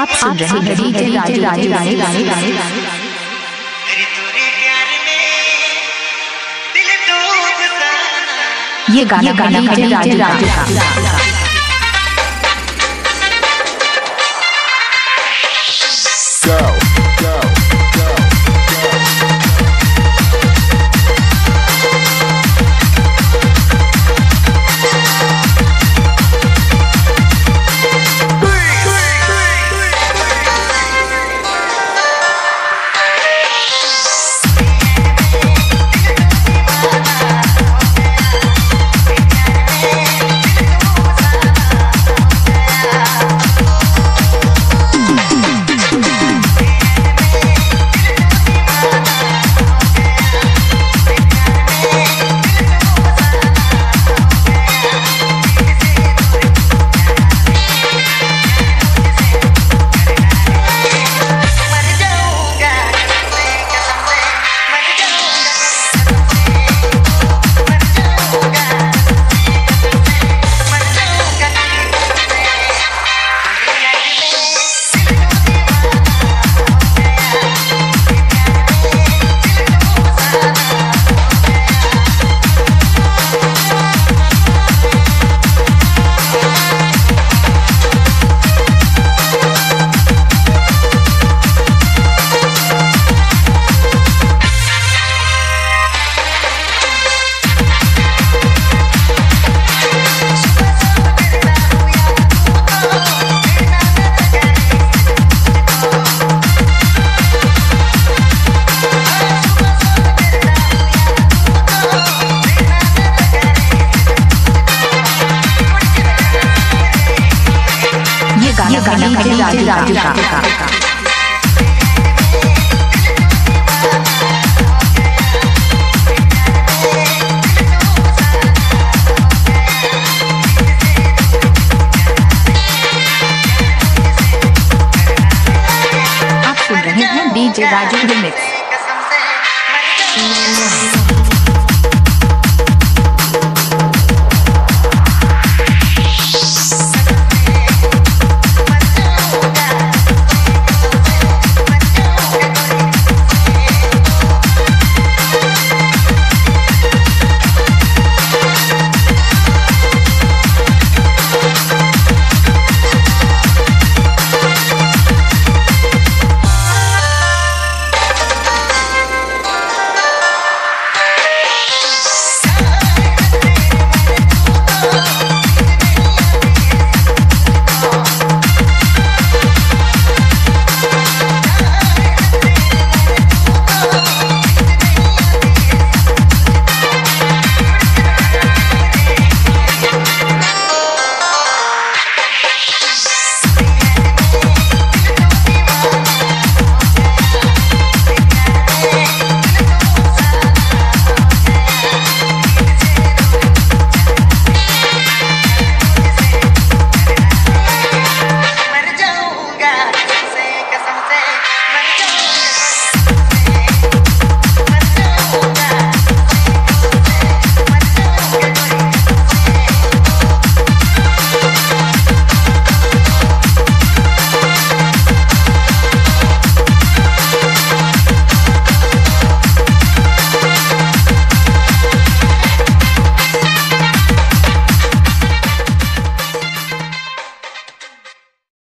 आप सुन रहे हैं डीजे राजू राजू राजू राजू राजू। ये गाना गाना डीजे राजू राजू का। गाना आप सुन रहे हैं डीजे राजू।